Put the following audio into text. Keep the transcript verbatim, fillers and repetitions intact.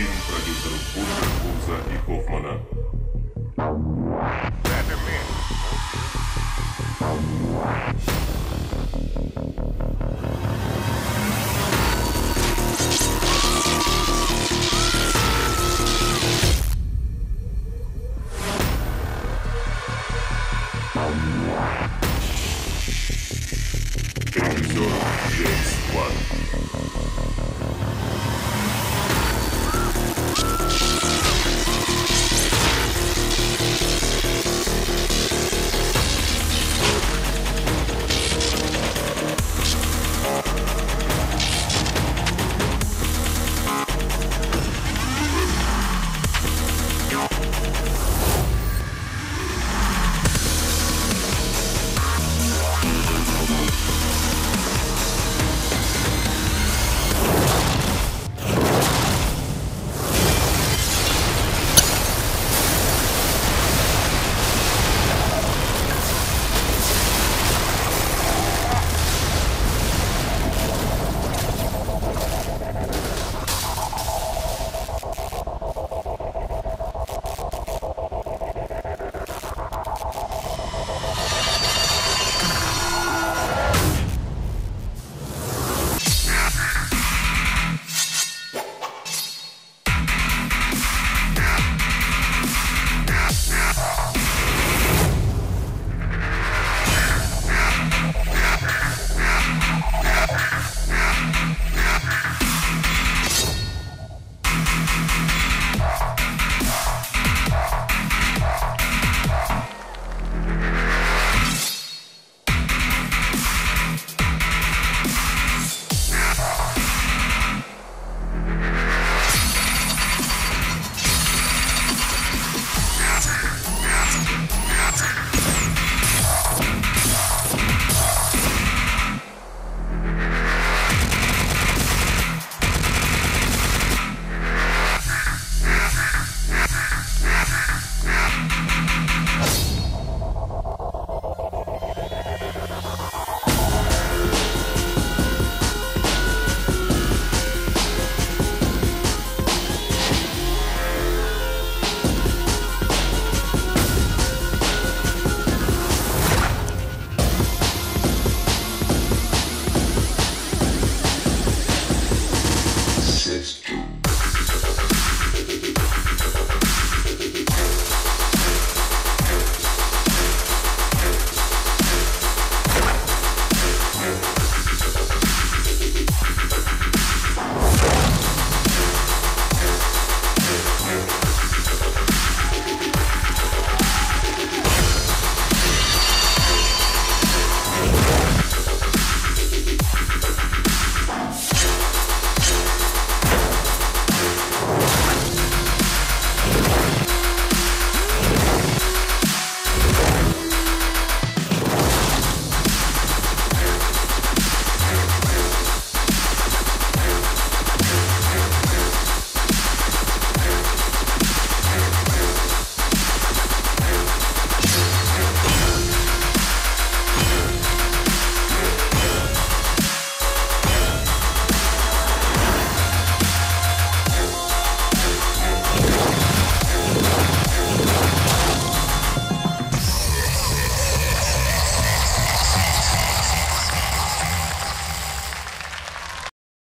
фильм продюсеров Буша, Курца и Хоффмана. Это мы.